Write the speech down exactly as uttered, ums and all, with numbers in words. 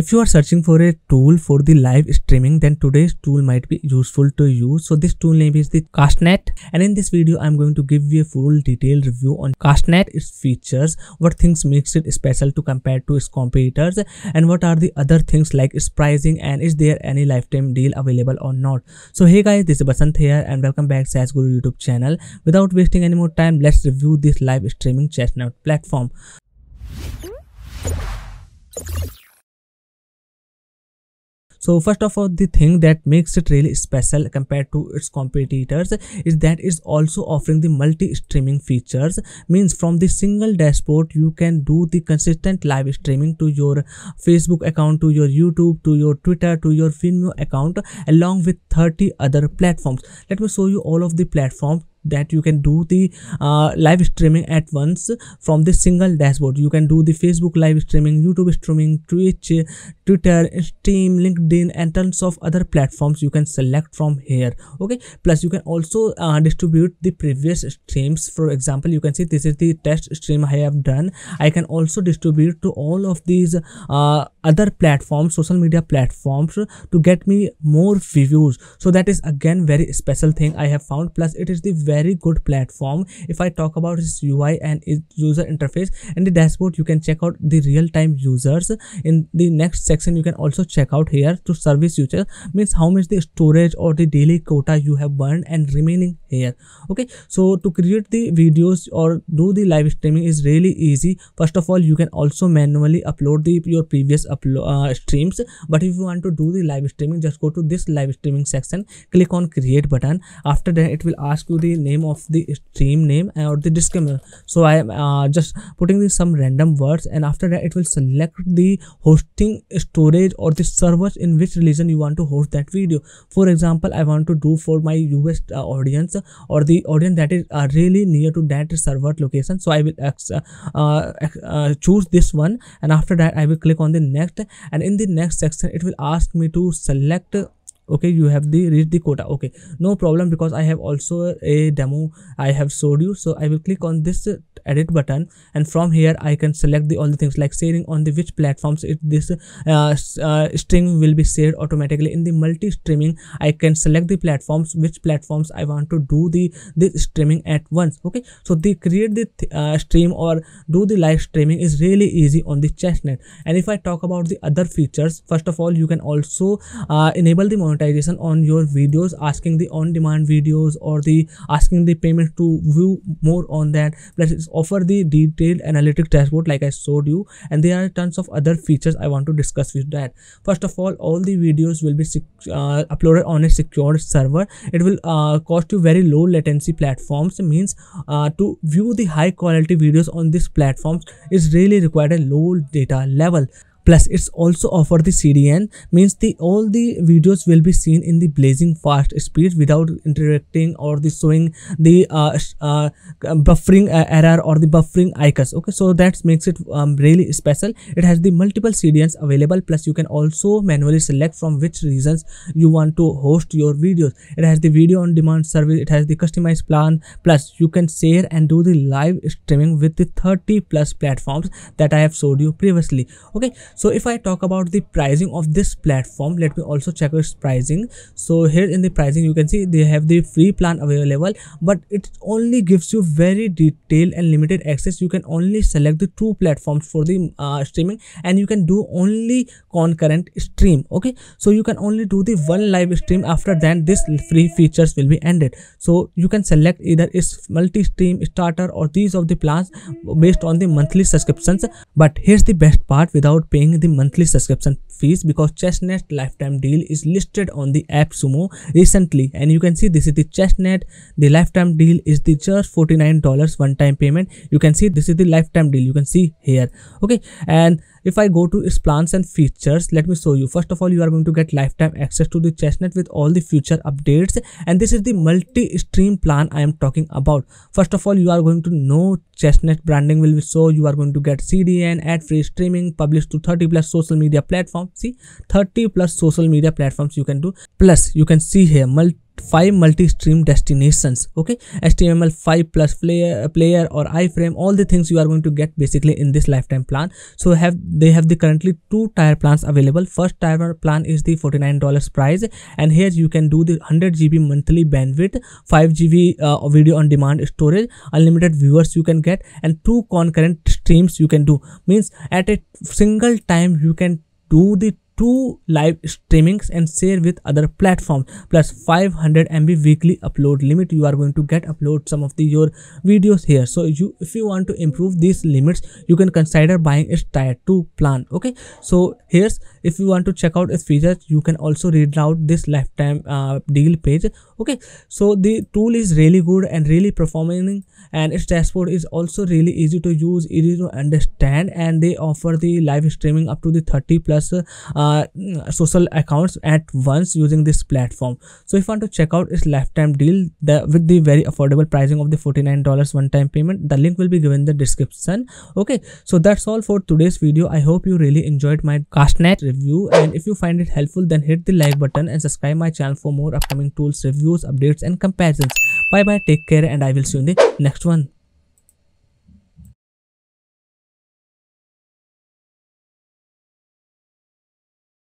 If you are searching for a tool for the live streaming, then today's tool might be useful to you. So this tool name is the Castnet, and in this video I am going to give you a full detailed review on Castnet, its features, what things makes it special to compared to its competitors, and what are the other things like its pricing and is there any lifetime deal available or not. So hey guys, this is Basant here and welcome back Saas Guru YouTube channel. Without wasting any more time, let's review this live streaming Castnet platform. So first of all, the thing that makes it really special compared to its competitors is that it's also offering the multi-streaming features. Means from the single dashboard, you can do the consistent live streaming to your Facebook account, to your YouTube, to your Twitter, to your Vimeo account, along with thirty other platforms. Let me show you all of the platforms that you can do the uh, live streaming at once from the single dashboard. You can do the Facebook live streaming, YouTube streaming, Twitch, Twitter, Steam, LinkedIn, and tons of other platforms you can select from here. Okay, plus you can also uh, distribute the previous streams. For example, you can see this is the test stream I have done. I can also distribute to all of these uh, other platforms, social media platforms, to get me more views. So that is again very special thing I have found. Plus it is the very very good platform. If I talk about its U I and its user interface, in the dashboard you can check out the real-time users. In the next section you can also check out here to service users, means how much the storage or the daily quota you have burned and remaining here. Okay, so to create the videos or do the live streaming is really easy. First of all, you can also manually upload the your previous upload uh, streams, but if you want to do the live streaming, just go to this live streaming section, click on create button. After that it will ask you the name of the stream name or the disclaimer. So I am uh, just putting this some random words, and after that it will select the hosting, storage, or the servers in which region you want to host that video. For example, I want to do for my U S uh, audience or the audience that is uh, really near to that server location. So I will uh, uh, uh, choose this one, and after that I will click on the next, and in the next section it will ask me to select. Okay, you have the reach the quota. Okay, no problem, because I have also a demo I have showed you. So I will click on this edit button, and from here I can select the all the things like sharing on the which platforms it this uh, uh, string will be shared automatically. In the multi streaming I can select the platforms, which platforms I want to do the this streaming at once. Okay, so they create the th uh, stream or do the live streaming is really easy on the Castnet. And if I talk about the other features, first of all you can also uh, enable the monetization on your videos, asking the on demand videos or the asking the payment to view more on that. Plus it's offer the detailed analytic dashboard like I showed you, and there are tons of other features I want to discuss with that. First of all, all the videos will be uh, uploaded on a secured server. It will uh, cost you very low latency platforms. Means uh, to view the high quality videos on this platform is really required a low data level. Plus it's also offer the C D N, means the all the videos will be seen in the blazing fast speed without interacting or the showing the uh, uh, buffering uh, error or the buffering icons. Okay, so that makes it um, really special. It has the multiple C D Ns available. Plus you can also manually select from which reasons you want to host your videos. It has the video on demand service, it has the customized plan. Plus you can share and do the live streaming with the thirty plus platforms that I have showed you previously. Okay, so if I talk about the pricing of this platform, let me also check its pricing. So here in the pricing you can see they have the free plan available, but it only gives you very detailed and limited access. You can only select the two platforms for the uh, streaming, and you can do only concurrent stream. Okay, so you can only do the one live stream. After that this free features will be ended. So you can select either is multi-stream, starter, or these of the plans based on the monthly subscriptions. But here's the best part, without paying the monthly subscription fees, because Castnet lifetime deal is listed on the AppSumo recently, and you can see this is the Castnet. The lifetime deal is the just forty-nine dollars one time payment. You can see this is the lifetime deal, you can see here. Okay, and if I go to its plans and features, let me show you. First of all, you are going to get lifetime access to the Castnet with all the future updates, and this is the multi-stream plan I am talking about. First of all, you are going to know Castnet branding will be so. You are going to get C D N, ad-free streaming, published to thirty plus social media platforms. See, thirty plus social media platforms you can do. Plus, you can see here multi five multi-stream destinations. Okay, H T M L five plus player, player or iframe, all the things you are going to get basically in this lifetime plan. So have they have the currently two tier plans available. First tier plan is the forty-nine dollars price, and here you can do the one hundred G B monthly bandwidth, five G B uh, video on demand storage, unlimited viewers you can get, and two concurrent streams you can do. Means at a single time you can do the two live streamings and share with other platforms, plus five hundred M B weekly upload limit. You are going to get upload some of the your videos here. So you if you want to improve these limits, you can consider buying a tier two plan. Okay, so here's if you want to check out its features, you can also read out this lifetime uh, deal page. Okay, so the tool is really good and really performing, and its dashboard is also really easy to use, easy to understand, and they offer the live streaming up to the thirty plus uh, Uh, social accounts at once using this platform. So if you want to check out its lifetime deal the, with the very affordable pricing of the forty-nine dollars one-time payment, the link will be given in the description. Okay, so that's all for today's video. I hope you really enjoyed my Castnet review, and if you find it helpful, then hit the like button and subscribe my channel for more upcoming tools, reviews, updates and comparisons. Bye bye, take care, and I will see you in the next one.